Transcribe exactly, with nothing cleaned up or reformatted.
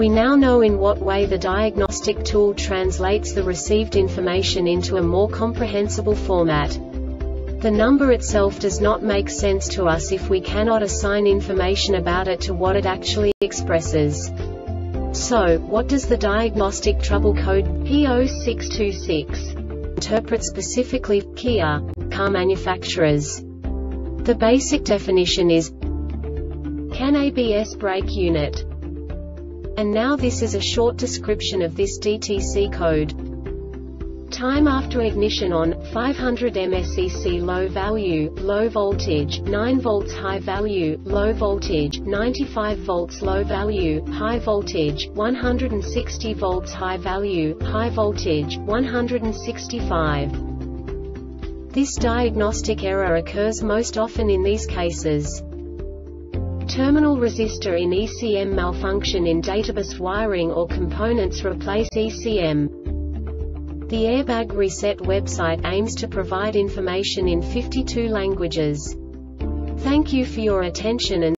We now know in what way the diagnostic tool translates the received information into a more comprehensible format. The number itself does not make sense to us if we cannot assign information about it to what it actually expresses. So, what does the diagnostic trouble code P zero six two six interpret specifically for Kia car manufacturers? The basic definition is CAN A B S brake unit. And now this is a short description of this D T C code. Time after ignition on, five hundred mSEC low value, low voltage, nine volts high value, low voltage, ninety-five volts low value, high voltage, one hundred sixty volts high value, high voltage, one hundred sixty-five. This diagnostic error occurs most often in these cases. Terminal resistor in E C M malfunction in databus wiring or components replace E C M. The Airbag Reset website aims to provide information in fifty-two languages. Thank you for your attention and